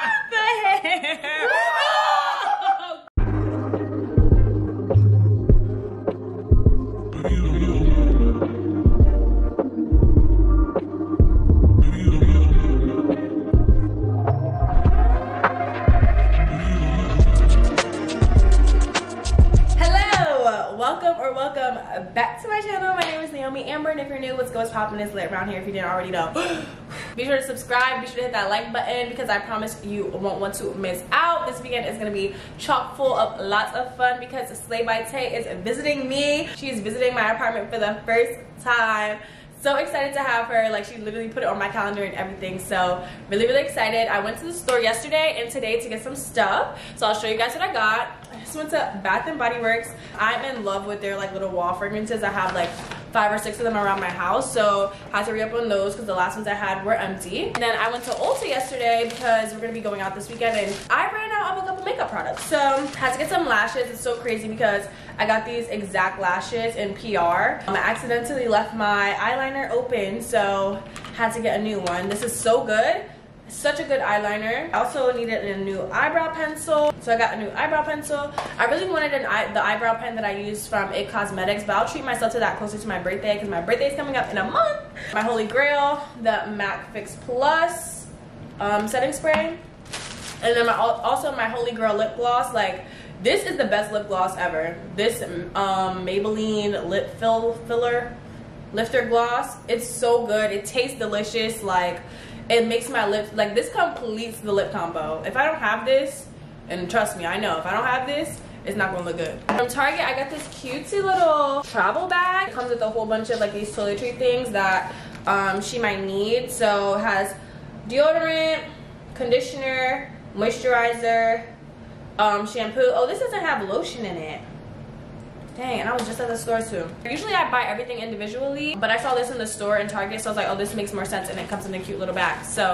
What the hell? Hello, welcome back to my channel. My name is Naomi Amber, and if you're new, what's goes poppin' is lit around here if you didn't already know. Be sure to subscribe, be sure to hit that like button because I promise you won't want to miss out. This weekend is going to be chock full of lots of fun because Slay by Tay is visiting me. She's visiting my apartment for the first time. So excited to have her. Like, she literally put it on my calendar and everything. So really, really excited. I went to the store yesterday and today to get some stuff. So I'll show you guys what I got. I just went to Bath and Body Works. I'm in love with their like little wall fragrances. I have like 5 or 6 of them around my house, so I had to re-up on those because the last ones I had were empty. And then I went to Ulta yesterday because we're gonna be going out this weekend, and I ran out of a couple makeup products, so I had to get some lashes. It's so crazy because I got these exact lashes in PR. I accidentally left my eyeliner open, so I had to get a new one. This is so good. Such a good eyeliner. I also needed a new eyebrow pencil, so I got a new eyebrow pencil. I really wanted the eyebrow pen that I used from IT Cosmetics, but I'll treat myself to that closer to my birthday because my birthday is coming up in a month. My holy grail, the MAC Fix Plus setting spray, and then also my holy grail lip gloss. Like, this is the best lip gloss ever. This Maybelline lip lifter gloss. It's so good. It tastes delicious. Like, it makes my lips, like, this completes the lip combo. If I don't have this, and trust me, I know, if I don't have this, it's not gonna look good. From Target, I got this cutesy little travel bag. It comes with a whole bunch of like these toiletry things that she might need. So it has deodorant, conditioner, moisturizer, shampoo. Oh, this doesn't have lotion in it. Dang, and I was just at the store too. Usually I buy everything individually, but I saw this in the store in Target, so I was like, oh, this makes more sense, and it comes in a cute little bag. So,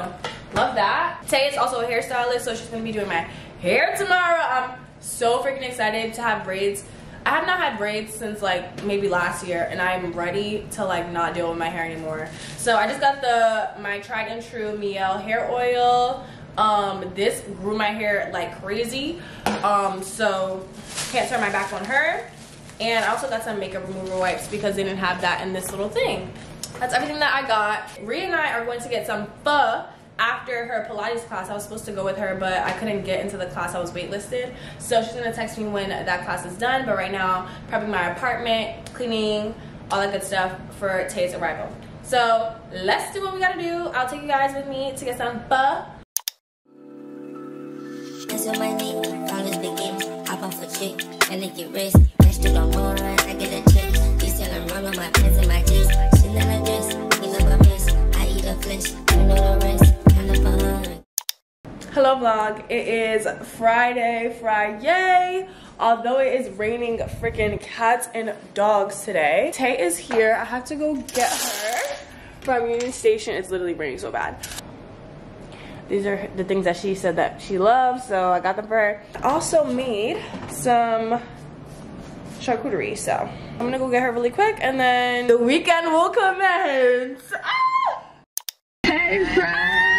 love that. Tay is also a hairstylist, so she's gonna be doing my hair tomorrow. I'm so freaking excited to have braids. I have not had braids since like maybe last year, and I'm ready to like not deal with my hair anymore. So I just got my tried and true Mielle hair oil. This grew my hair like crazy. So can't turn my back on her. And I also got some makeup remover wipes because they didn't have that in this little thing. That's everything that I got. Rhea and I are going to get some pho after her Pilates class. I was supposed to go with her, but I couldn't get into the class. I was waitlisted. So she's going to text me when that class is done. But right now, prepping my apartment, cleaning, all that good stuff for Tay's arrival. So let's do what we got to do. I'll take you guys with me to get some pho. And they get rest, that shit on more right, I get a check. They sell a run on my pants and my kids. She let her dress, we love my mess. I eat her flesh, you know the rest, kind of fun. Hello vlog, it is Friday. Although it is raining freaking cats and dogs today. Tay is here, I have to go get her from Union Station. It's literally raining so bad. These are the things that she said that she loves, so I got them for her. I also made some charcuterie, so I'm gonna go get her really quick, and then the weekend will commence. Ah! Hey, friend!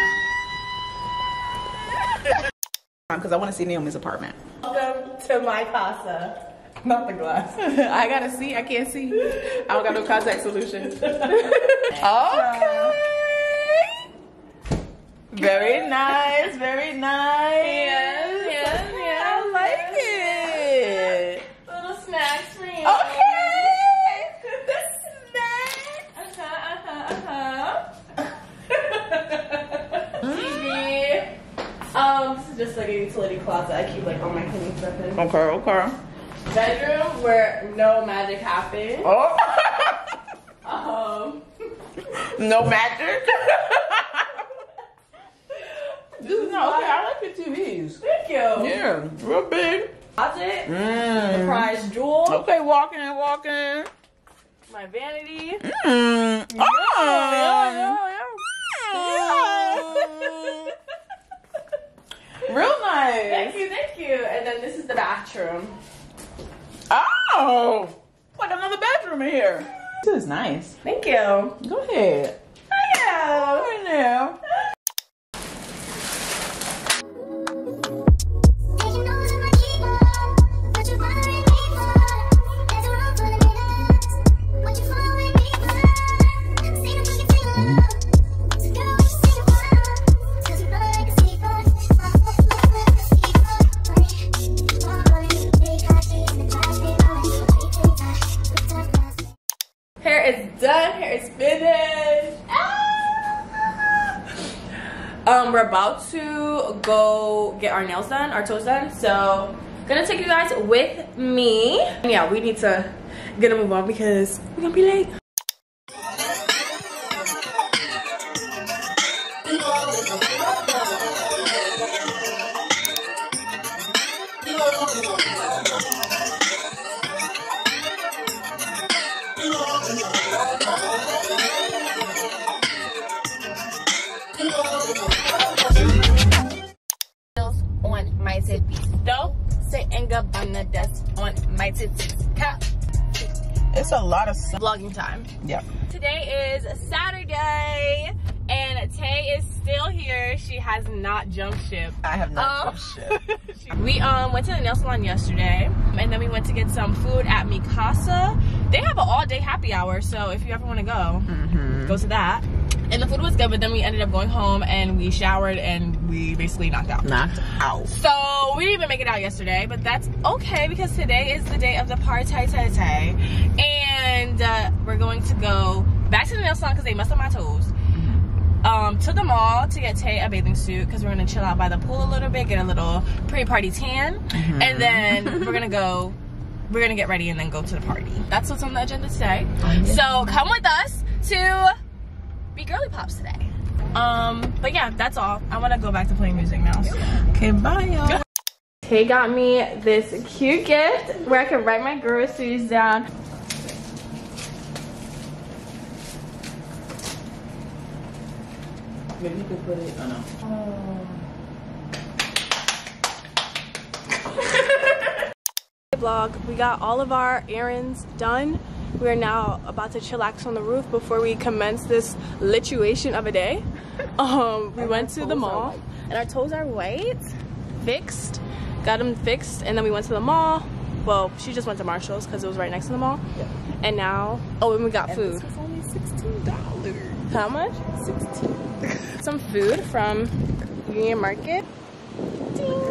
Because I want to see Naomi's apartment. Welcome to my casa. Not the glass. I gotta see. I can't see. I don't got no contact solution. Okay. Very nice, very nice. Yes. I like it. Little snacks for you. Okay. The snacks. TV. This is just like a utility closet. I keep like all my cleaning stuff in. Okay. Bedroom where no magic happens. Oh. No magic. Okay, I like the TVs. Thank you. Yeah, real big. Closet. The prize jewel. Okay, walking. My vanity. Yeah. Oh. Yeah. Real nice. Thank you. And then this is the bathroom. Oh, like another bedroom here. This is nice. Thank you. Go ahead. Hi now. about to go get our nails done, our toes done, so gonna take you guys with me. And yeah, we need to get a move on because we're gonna be late. It's a lot of vlogging time. Yeah. Today is Saturday and Tay is still here. She has not jumped ship. I have not jumped ship. We went to the nail salon yesterday and then we went to get some food at Mikasa. They have an all-day happy hour, so if you ever want to go, go to that. And the food was good, but then we ended up going home and we showered and we basically knocked out. Knocked out. So we didn't even make it out yesterday, but that's okay because today is the day of the party tay. And we're going to go back to the nail salon because they messed up my toes. To the mall to get Tay a bathing suit because we're going to chill out by the pool a little bit, get a little pre-party tan. And then we're going to go, we're going to get ready and then go to the party. That's what's on the agenda today. So come with us to... be girly pops today. But yeah, that's all. I want to go back to playing music now. So. Okay, bye y'all. Tay got me this cute gift where I can write my groceries down. Maybe you could put it. Oh no. Vlog. We got all of our errands done. We are now about to chillax on the roof before we commence this lituation of a day. We went to the mall and our toes are white, fixed, got them fixed, and then we went to the mall. Well, she just went to Marshall's because it was right next to the mall. Yeah. And now, oh, and we got food. This was only $16. How much? 16. Some food from Union Market. Ding.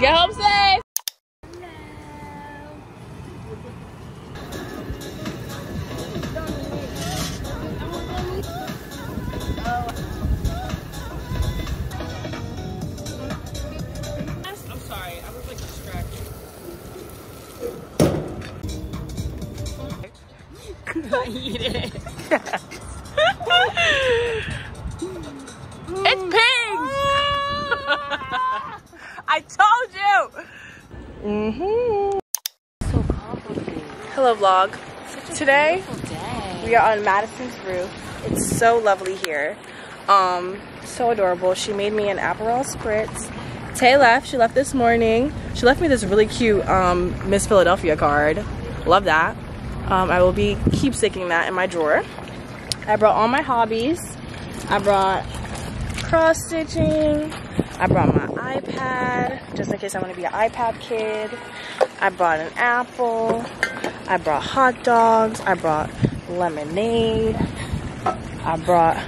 Get home safe! No. I'm sorry, I was like distracted. I eat it. It's pink! I told you! So complicated. Hello vlog. Today, we are on Madison's roof. It's so lovely here. So adorable. She made me an Aperol Spritz. Tay left. She left this morning. She left me this really cute Miss Philadelphia card. Love that. I will be keepsaking that in my drawer. I brought all my hobbies. I brought cross-stitching. I brought my iPad, just in case I want to be an iPad kid. I brought an apple. I brought hot dogs. I brought lemonade. I brought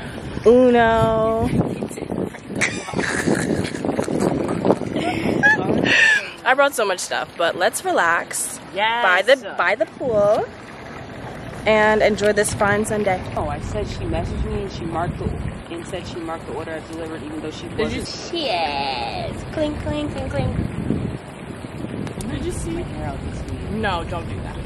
Uno. I brought so much stuff, but let's relax. Yes. By the pool and enjoy this fine Sunday. Oh, I said she messaged me and she marked it. And said she marked the order as delivered even though she wasn't. Yes. Clink, clink, clink, clink. Did you see? No, don't do that.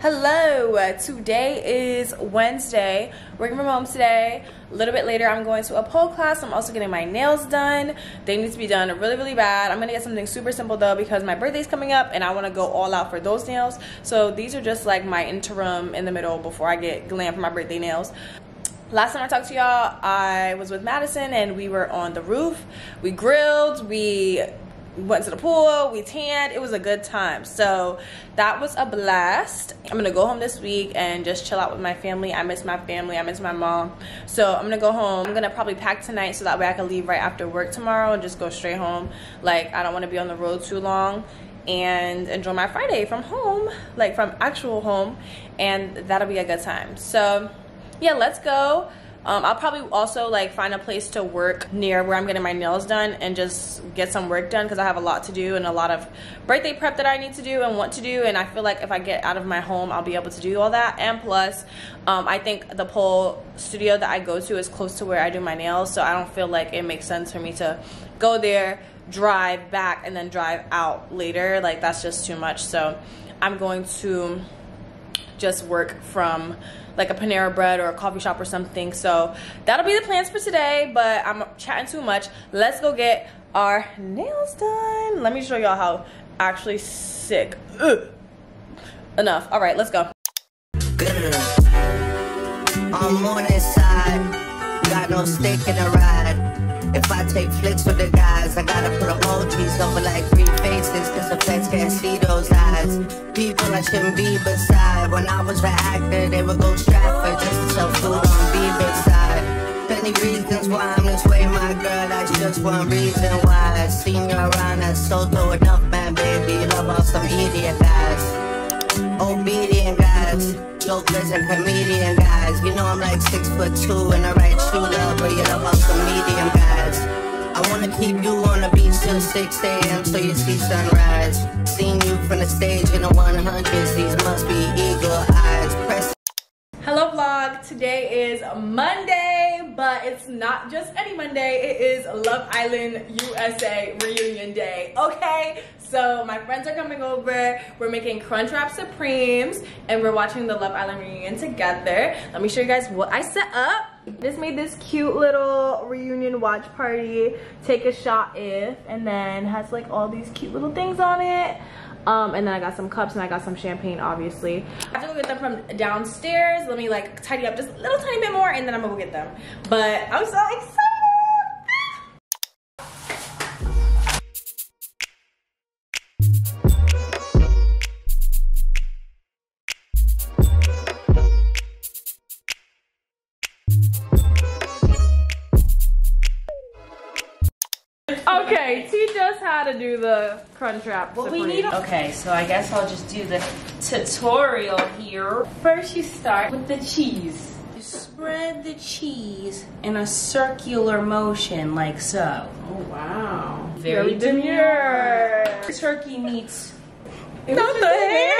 Hello. Today is Wednesday. Working from home today. A little bit later, I'm going to a pole class. I'm also getting my nails done. They need to be done really, really bad. I'm going to get something super simple though because my birthday's coming up and I want to go all out for those nails. So these are just like my interim in the middle before I get glam for my birthday nails. Last time I talked to y'all, I was with Madison and we were on the roof. We grilled, we went to the pool, we tanned, it was a good time. So that was a blast. I'm gonna go home this week and just chill out with my family. I miss my family, I miss my mom. So I'm gonna go home. I'm gonna probably pack tonight so that way I can leave right after work tomorrow and just go straight home. Like, I don't wanna be on the road too long, and enjoy my Friday from home, like from actual home, and that'll be a good time. So yeah, let's go. I'll probably also like find a place to work near where I'm getting my nails done and just get some work done, because I have a lot to do and a lot of birthday prep that I need to do and want to do, and I feel like if I get out of my home I'll be able to do all that. And plus I think the pole studio that I go to is close to where I do my nails, so I don't feel like it makes sense for me to go there, drive back, and then drive out later. Like, that's just too much. So I'm going to just work from like a Panera Bread or a coffee shop or something. So that'll be the plans for today, but I'm chatting too much. Let's go get our nails done. Let me show y'all how actually sick. Ugh. Enough. All right, let's go. I'm on this side. Got no stick in the ride. If I take flicks with the guys, I gotta put emojis over like 3 faces, cause the feds can't see those eyes. People I shouldn't be beside. When I was reactor, they would go Stratford just to sell food on B-Big side. Plenty reasons why I'm this way, my girl, that's just one reason why. I seen you around, that's so throw enough, man, baby. Love all some idiot guys, obedient guys, jokers and comedian guys. You know I'm like 6'2" and I write true love, but you love all some medium guys. I wanna keep you on the beach till 6 AM so you see sunrise. Seeing you from the stage in the 100s, these must be eagle eyes. Press. Hello vlog, today is Monday, but it's not just any Monday, it is Love Island USA reunion day, okay? So my friends are coming over, we're making Crunchwrap Supremes, and we're watching the Love Island reunion together. Let me show you guys what I set up. Just made this cute little reunion watch party, take a shot if, and then has like all these cute little things on it. And then I got some cups and I got some champagne, obviously. I have to go get them from downstairs. Let me like tidy up just a little tiny bit more and then I'm gonna go get them. But I'm so excited. Okay, teach us how to do the Crunchwrap Supreme. Okay, so I guess I'll just do the tutorial here. First you start with the cheese. You spread the cheese in a circular motion like so. Oh wow. Very demure. Turkey meats. Not the hair!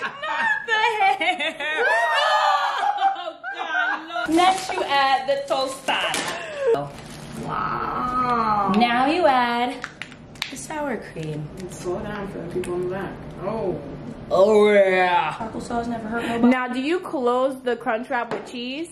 Not the hair! Oh god, no. Next you add the tostada. Wow. Now you add the sour cream. Slow down for the people in the back. Oh. Oh yeah. Taco sauce never hurt nobody. Now do you close the Crunchwrap with cheese?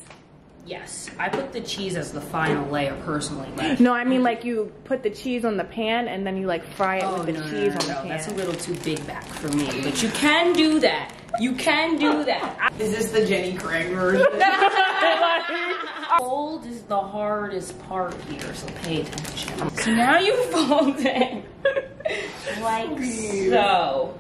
Yes. I put the cheese as the final layer personally. But no, I mean like you put the cheese on the pan and then you like fry it with the cheese on the pan. That's a little too big back for me. But you can do that. You can do that. Is this the Jenny Craig version? Fold is the hardest part here, so pay attention. So now you fold it like so.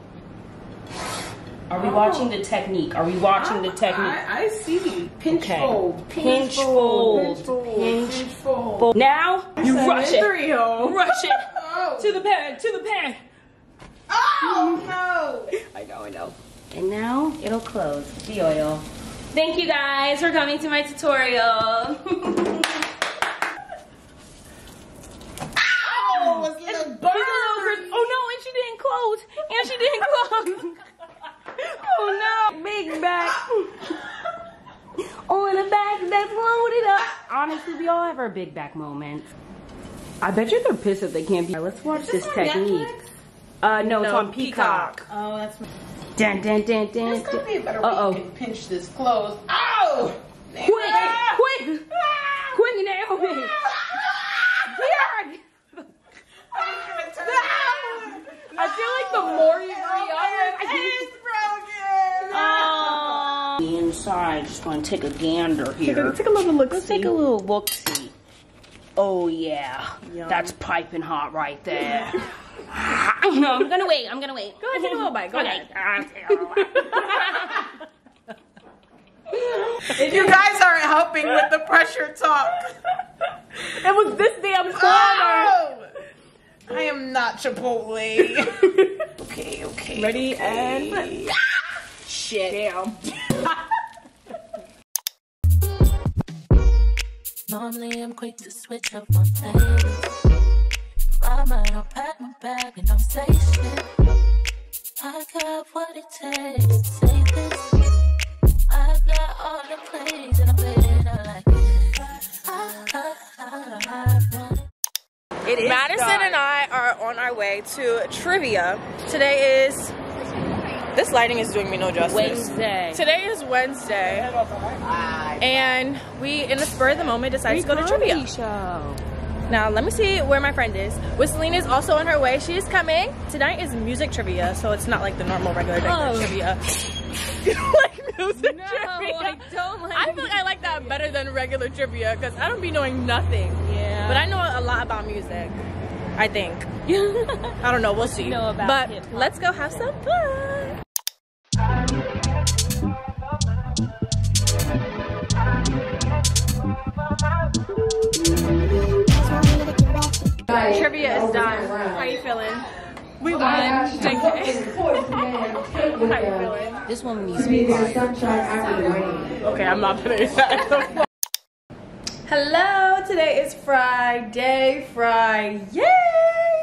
Are we watching the technique? Are we watching the technique? I see. Pinch fold. Pinch fold. Pinch fold. Now you rush it. Rush it to the pan. To the pan. Oh no! I know. I know. And now it'll close with the oil. Thank you guys for coming to my tutorial. Ow! It's a burn. Oh no, and she didn't close. And she didn't close. Oh no. Big back. On the back that's loaded up. Honestly, we all have our big back moments. I bet you they're pissed that they can't be. Let's watch this technique. No, it's on Peacock. Oh, that's. Dun, dun, dun, dun, there's gonna be a better way you can pinch this clothes. Ow! Quick! Quick! Quick, Naomi! I feel like the more you read on it, it's broken! The inside, just wanna take a gander here. Take a little look-see. Let's take a little look-see. Oh yeah, yum. That's piping hot right there. No, I'm gonna wait, I'm gonna wait. Go ahead, take a little bite, go ahead. You guys aren't helping with the pressure talk. It was this damn corner. Oh, I am not Chipotle. Okay, okay. Ready, okay. And... Shit. Damn. Normally I'm quick to switch up on things. I might not pack my bag and don't say shit. I got what it takes to say this. I've got all the plays and I played I like it. It is Madison done. And I are on our way to trivia. Today is... This lighting is doing me no justice. Wednesday. Today is Wednesday. And we, in the spur of the moment, decided to go to trivia. Show. Now, let me see where my friend is. Wesselina is also on her way. She is coming. Tonight is music trivia, so it's not like the normal regular trivia. You like music trivia? I don't like music. I feel like I like that better than regular trivia because I don't be knowing nothing. Yeah. But I know a lot about music, I think. I don't know. We'll see. Know about but hip-hop. Let's go have some fun. Trivia is done. How you feeling? We won. Thank you. How you feeling? This woman needs to be quiet. Okay, I'm not gonna eat that. Hello, today is Friday.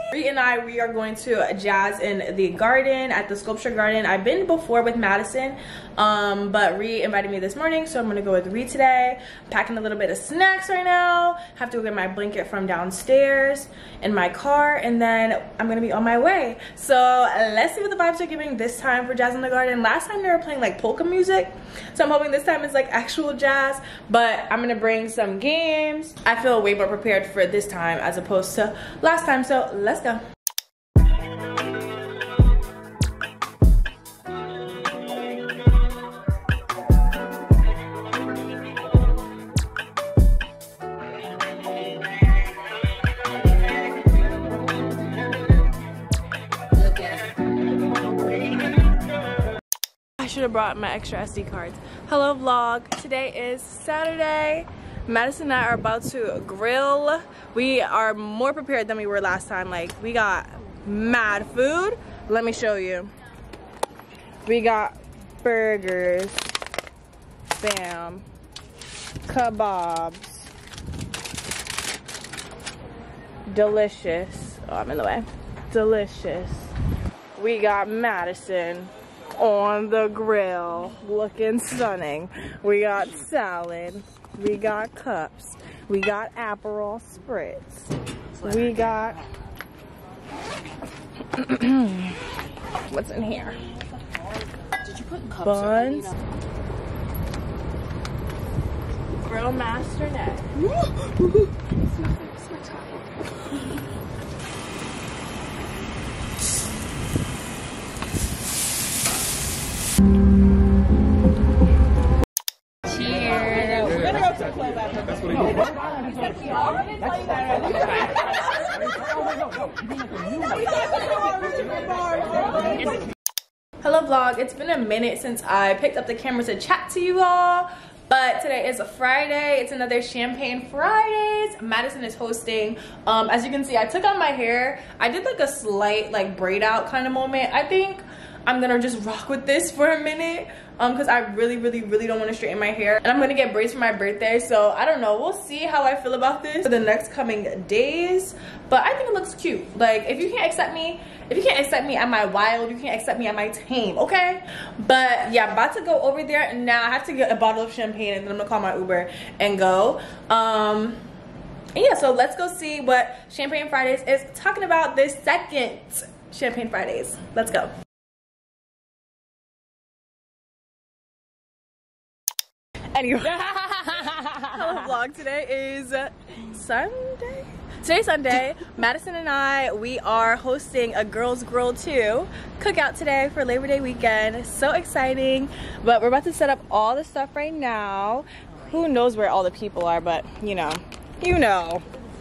Bree and I, we are going to Jazz in the Garden at the Sculpture Garden. I've been before with Madison, but Ree invited me this morning, so I'm gonna go with Ree today. I'm packing a little bit of snacks right now. Have to go get my blanket from downstairs in my car, and then I'm gonna be on my way. So let's see what the vibes are giving this time for Jazz in the Garden. Last time they were playing like polka music, so I'm hoping this time it's like actual jazz, but I'm gonna bring some games. I feel way more prepared for this time as opposed to last time, so let's go. I should have brought my extra SD cards. Hello vlog. Today is Saturday. Madison and I are about to grill. We are more prepared than we were last time. Like, we got mad food. Let me show you. We got burgers, bam, kebabs, delicious. Oh, I'm in the way. Delicious. We got Madison on the grill, looking stunning. We got salad. We got cups. We got Aperol Spritz. We got... What's in here? Did you put cups? Buns. Grill master net. Hello vlog, it's been a minute since I picked up the camera to chat to you all, but today is a Friday. It's another Champagne Fridays. Madison is hosting. As you can see, I took out my hair. I did like a slight like braid out kind of moment. I think I'm gonna just rock with this for a minute because I really don't want to straighten my hair, and I'm gonna get braids for my birthday, so I don't know, we'll see how I feel about this for the next coming days. But I think it looks cute. Like, if you can't accept me at my wild, you can't accept me at my tame, okay? But yeah, I'm about to go over there now. I have to get a bottle of champagne and then I'm gonna call my Uber and go. And yeah, so let's go see what Champagne Fridays is talking about this second Champagne Fridays. Let's go. Anyway, hello vlog. Today is Sunday. Madison and I, we are hosting a Girl's Grill 2 cookout today for Labor Day weekend. So exciting. But we're about to set up all the stuff right now. Who knows where all the people are, but you know.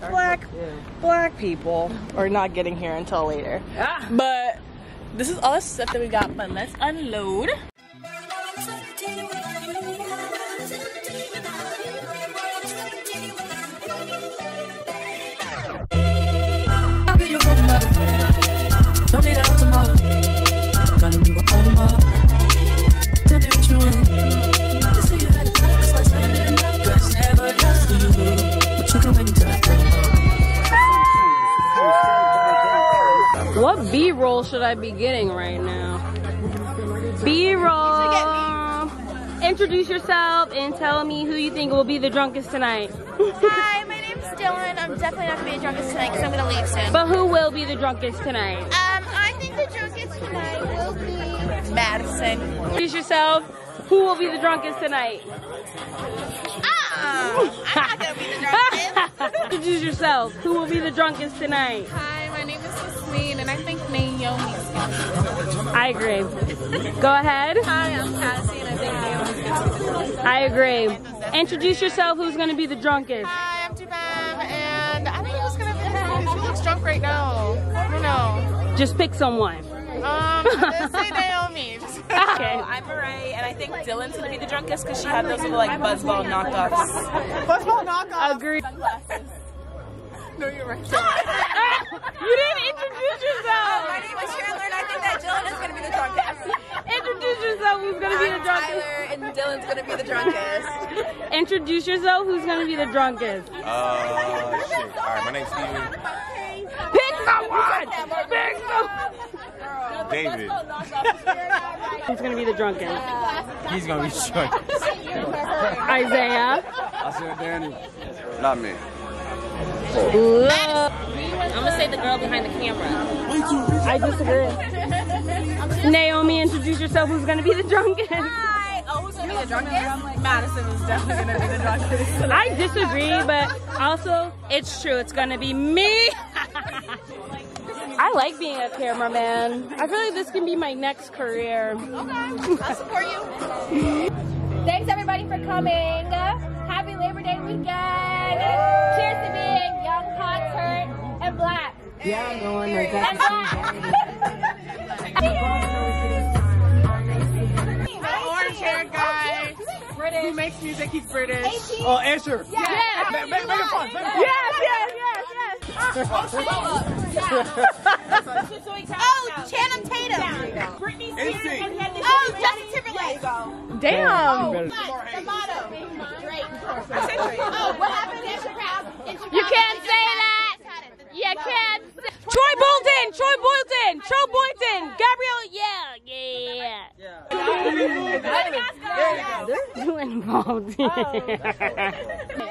Black people are not getting here until later. Ah. But this is all the stuff that we got, but let's unload. What B-roll should I be getting right now? B-roll! Introduce yourself and tell me who you think will be the drunkest tonight. Hi, my name's Dylan. I'm definitely not going to be the drunkest tonight because I'm going to leave soon. But who will be the drunkest tonight? I think the drunkest tonight will be Madison. Introduce yourself. Who will be the drunkest tonight? I'm not going to be the drunkest. Introduce yourself. Who will be the drunkest tonight? Hi, my name is and I think Naomi's gonna be. I agree. Go ahead. Hi, I'm Cassie and I think Naomi's gonna be. I agree. Introduce yourself. Who's gonna be the drunkest? Hi, I'm Tubam and I think who's gonna be. She looks drunk right now. I don't know. Just pick someone. Let's say Naomi. Okay. I'm Marae, and I think Dylan's gonna be the drunkest because she had those little like buzzball knockoffs. Buzzball knockoffs. Agreed. No, you're right. You didn't introduce yourself. My name is Chandler, and I think that Dylan is going to be the drunkest. Introduce yourself. Who's going to be the drunkest? Tyler, and Dylan's going to be the drunkest. Introduce yourself. Who's going to be the drunkest? Shit. All right, my name's Steven. Pick someone. Pick someone. David. Who's going to be the drunkest? He's going to be the drunkest. Isaiah. I said Danny. Not me. Love. I'm gonna say the girl behind the camera. I disagree. Naomi, introduce yourself. Who's gonna be the drunkest? Hi. Oh, who's gonna be the drunkest? Madison is definitely gonna be the drunkest. I disagree, but also it's true. It's gonna be me. I like being a cameraman. I feel like this can be my next career. Okay, I'll support you. Thanks everybody for coming. Happy Labor Day weekend. Cheers to being young, hot, hurt, and black. Yeah, I'm going like that. And black. The orange hair guy. British. Who makes music, he's British. 18. Oh, Asher. Yes. Yes. Make it fun. Yes. Oh, Channing Tatum. Britney Spears. Oh, Justin Timberlake. Damn. The motto. Oh, what happened in Chicago? You can't say that. You can't. Troy Bolton. Gabriel. Yeah. They're too involved.